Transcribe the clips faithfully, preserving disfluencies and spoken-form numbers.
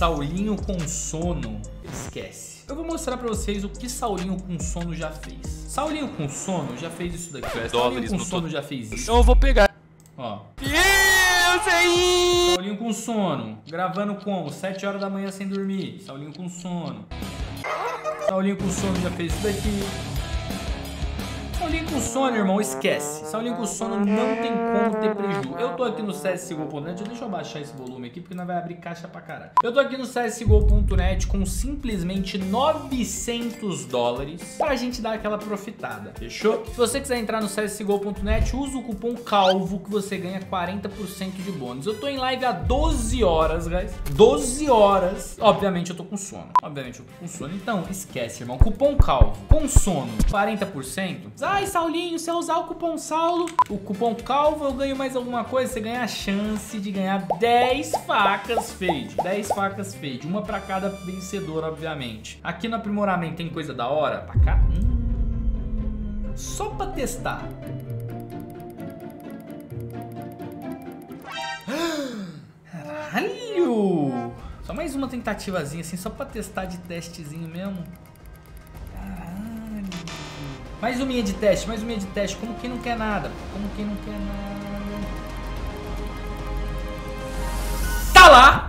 Saulinho com sono, esquece. Eu vou mostrar pra vocês o que Saulinho com sono já fez. Saulinho com sono já fez isso daqui. É, Saulinho com sono todo. Já fez isso. Eu vou pegar. Ó. Isso. Saulinho com sono. Gravando como? sete horas da manhã sem dormir. Saulinho com sono. Saulinho com sono já fez isso daqui. Saulinho com sono, irmão, esquece. Saulinho com sono não tem como ter prejuízo. Eu tô aqui no c s g o ponto net, deixa eu baixar esse volume aqui, porque não vai abrir caixa pra caralho. Eu tô aqui no c s g o ponto net com simplesmente novecentos dólares pra gente dar aquela profitada, fechou? Se você quiser entrar no c s g o ponto net, usa o cupom CALVO que você ganha quarenta por cento de bônus. Eu tô em live há doze horas, guys. doze horas. Obviamente eu tô com sono. Obviamente eu tô com sono. Então, esquece, irmão. Cupom CALVO com sono, quarenta por cento. Ai, Saulinho, se eu usar o cupom Saulo, o cupom CALVO, eu ganho mais alguma coisa? Você ganha a chance de ganhar dez facas fade. dez facas fade, uma pra cada vencedor, obviamente. Aqui no aprimoramento tem coisa da hora? Pra cá? Hum. Só pra testar. Caralho! Só mais uma tentativazinha, assim, só pra testar de testezinho mesmo. Mais um minha de teste, mais um minha de teste, como quem não quer nada, como quem não quer nada. Tá lá!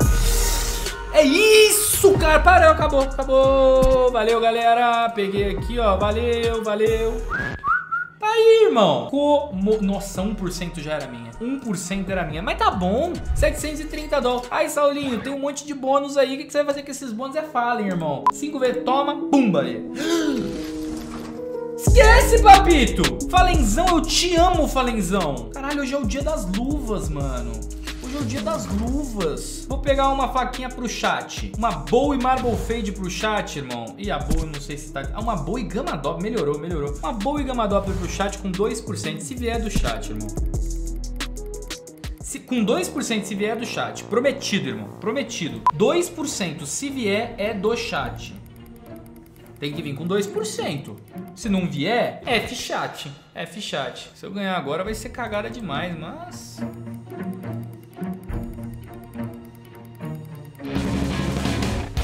É isso, cara, parou, acabou, acabou. Valeu, galera, peguei aqui, ó, valeu, valeu. Tá aí, irmão. Como... Nossa, um por cento já era minha. um por cento era minha. Mas tá bom. setecentos e trinta dólares. Ai, Saulinho, tem um monte de bônus aí. O que você vai fazer com esses bônus? É Fallen, irmão. cinco vezes, toma, pumba aí. Esquece, papito! Falenzão, eu te amo, Falenzão. Caralho, hoje é o dia das luvas, mano. Hoje é o dia das luvas. Vou pegar uma faquinha pro chat. Uma Bowie Marble Fade pro chat, irmão. E a Bowie, não sei se tá... Ah, uma Bowie Gamadop. Melhorou, melhorou. Uma Bowie Gamadop pro chat com dois por cento. Se vier do chat, irmão. Se, com dois por cento se vier do chat. Prometido, irmão. Prometido. dois por cento se vier é do chat. Tem que vir com dois por cento. Se não vier, F-chat. F-chat. Se eu ganhar agora vai ser cagada demais, mas...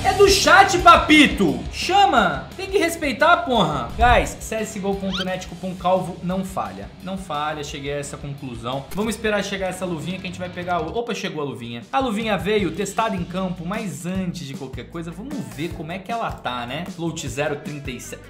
É do chat, papito! Chama! Tem que respeitar, porra! Guys, c s g o ponto net, cupom CALVO, não falha. Não falha, cheguei a essa conclusão. Vamos esperar chegar essa luvinha que a gente vai pegar... O... Opa, chegou a luvinha. A luvinha veio, testada em campo, mas antes de qualquer coisa, vamos ver como é que ela tá, né? Float zero trinta e sete...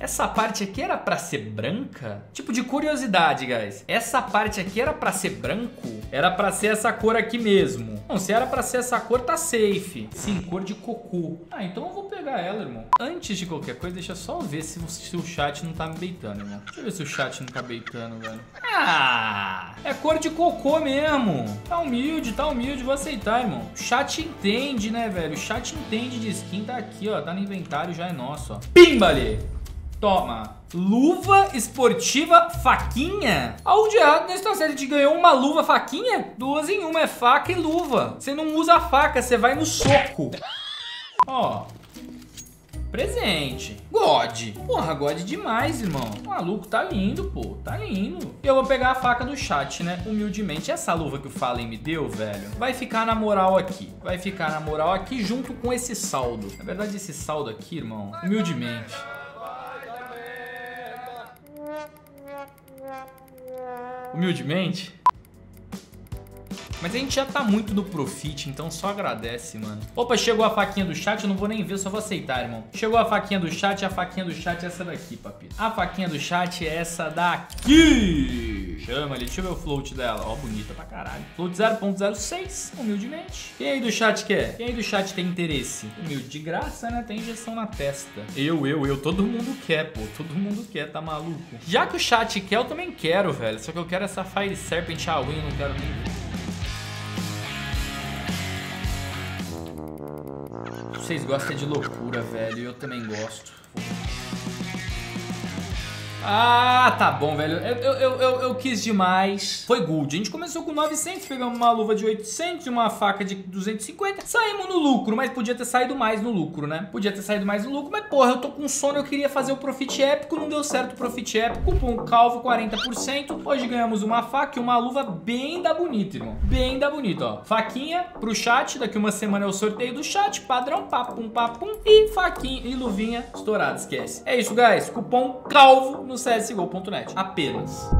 Essa parte aqui era pra ser branca? Tipo de curiosidade, guys. Essa parte aqui era pra ser branco? Era pra ser essa cor aqui mesmo. Não, se era pra ser essa cor, tá safe. Sim, cor de cocô. Ah, então eu vou pegar ela, irmão. Antes de qualquer coisa, deixa eu só ver se o, se o chat não tá me beitando, irmão. Deixa eu ver se o chat não tá beitando, velho. Ah! É cor de cocô mesmo. Tá humilde, tá humilde. Vou aceitar, irmão. O chat entende, né, velho? O chat entende de skin. Tá aqui, ó. Tá no inventário, já é nosso, ó. Pimbale! Toma. Luva esportiva faquinha? Algo de errado nessa série. A gente ganhou uma luva faquinha? Duas em uma, é faca e luva. Você não usa a faca, você vai no soco. Ó. Presente. God. Porra, God demais, irmão. O maluco tá lindo, pô. Tá lindo. E eu vou pegar a faca do chat, né? Humildemente. Essa luva que o Fallen me deu, velho, vai ficar na moral aqui. Vai ficar na moral aqui junto com esse saldo. Na verdade, esse saldo aqui, irmão, humildemente. Humildemente. Mas a gente já tá muito no profit, então só agradece, mano. Opa, chegou a faquinha do chat, eu não vou nem ver, só vou aceitar, irmão. Chegou a faquinha do chat, a faquinha do chat é essa daqui, papito. A faquinha do chat é essa daqui. Chama ali, deixa eu ver o float dela. Ó, bonita pra caralho. Float zero ponto zero seis, humildemente. Quem aí do chat quer? Quem aí do chat tem interesse? Humilde de graça, né? Tem injeção na testa. Eu, eu, eu, todo mundo quer, pô. Todo mundo quer, tá maluco? Já que o chat quer, eu também quero, velho. Só que eu quero essa Fire Serpent, a win, não quero nem... Vocês gostam de loucura, velho. Eu também gosto. Ah, tá bom, velho. Eu, eu, eu, eu quis demais. Foi gold. A gente começou com novecentos, pegamos uma luva de oitocentos, uma faca de duzentos e cinquenta. Saímos no lucro, mas podia ter saído mais no lucro, né? Podia ter saído mais no lucro, mas porra, eu tô com sono, eu queria fazer o profit épico, não deu certo o profit épico. Cupom CALVO, quarenta por cento. Hoje ganhamos uma faca e uma luva bem da bonita, irmão. Bem da bonita, ó. Faquinha pro chat, daqui uma semana é o sorteio do chat, padrão, papum, papum. E faquinha e luvinha estourada, esquece. É isso, guys. Cupom CALVO no c s g o ponto net. Apenas.